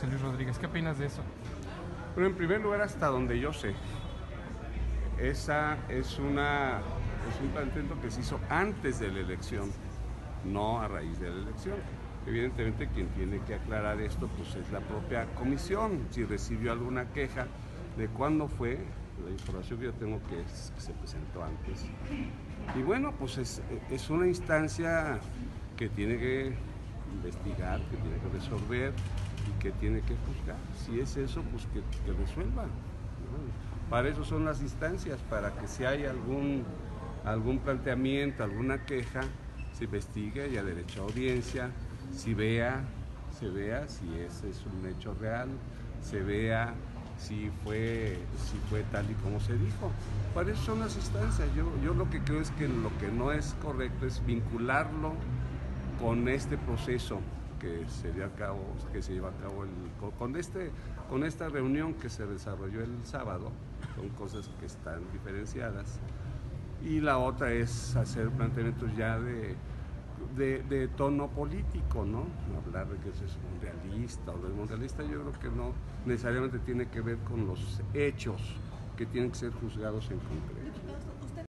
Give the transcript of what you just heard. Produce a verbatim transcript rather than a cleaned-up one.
José Luis Rodríguez. ¿Qué opinas de eso? Bueno, en primer lugar, hasta donde yo sé, esa es una, es un planteo que se hizo antes de la elección, no a raíz de la elección. Evidentemente, quien tiene que aclarar esto pues es la propia comisión, si recibió alguna queja de cuándo fue. La información que yo tengo que es que se presentó antes. Y bueno, pues es, es una instancia que tiene que investigar, que tiene que resolver y que tiene que juzgar. Si es eso, pues que, que resuelva, ¿no? Para eso son las instancias, para que si hay algún, algún planteamiento, alguna queja, se investigue y a derecho a audiencia, si vea, se vea si ese es un hecho real, se vea si fue, si fue tal y como se dijo. Para eso son las instancias. Yo, yo lo que creo es que lo que no es correcto es vincularlo con este proceso que se lleva a cabo, que se lleva a cabo el, con, este, con esta reunión que se desarrolló el sábado. Son cosas que están diferenciadas. Y la otra es hacer planteamientos ya de, de, de tono político, ¿no? Hablar de que eso es un realista o no es realista, yo creo que no necesariamente tiene que ver con los hechos que tienen que ser juzgados en concreto.